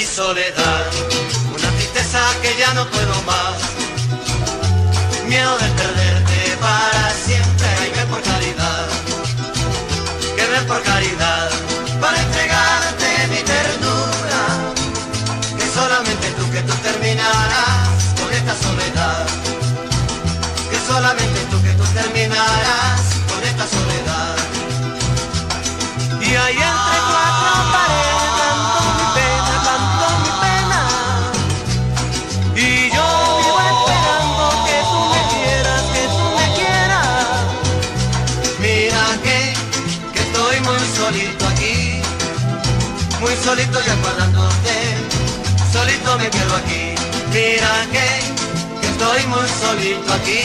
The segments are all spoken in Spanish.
mi soledad, una tristeza que ya no puedo más, miedo de perderte para siempre. Ay, ven por caridad, que ven por caridad, para entregarte mi ternura, que solamente tú, que tú terminarás con esta soledad, que solamente tú, que tú terminarás con esta soledad. Y ahí entre cuatro paredes cantó mi pena, y yo vivo esperando que tú me quieras, que tú me quieras. Mira que estoy muy solito aquí, muy solito ya guardándote, solito me quedo aquí. Mira que estoy muy solito aquí,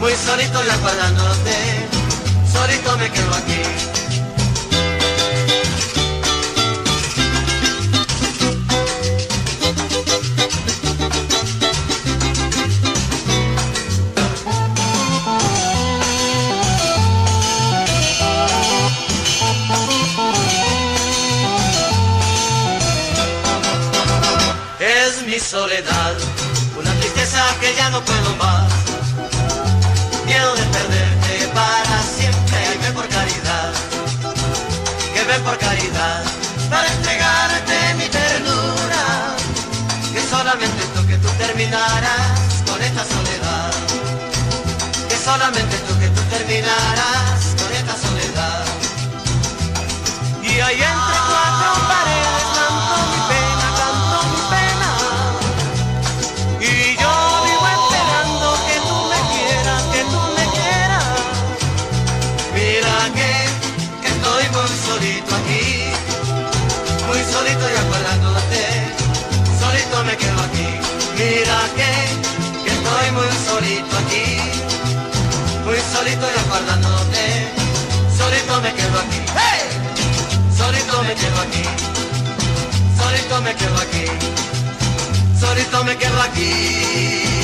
muy solito ya guardándote, solito me quedo aquí. Mi soledad, una tristeza que ya no puedo más, miedo de perderte para siempre. Ay, ven por caridad, que ven por caridad, para entregarte mi ternura, que solamente tú, que tú terminarás con esta soledad, que solamente tú, que tú terminarás con esta soledad. Y ahí entre cuatro paredes cantó mi pena, cantó mi pena. Y yo vivo esperando que tú me quieras, que tú me quieras. Mira que estoy muy solito aquí, muy solito y acordándote, solito me quedo aquí. Mira que estoy muy solito aquí, muy solito y acordándote, solito me quedo aquí. ¡Hey! Solito me quedo aquí, solito me quedo aquí, solito me quedo aquí.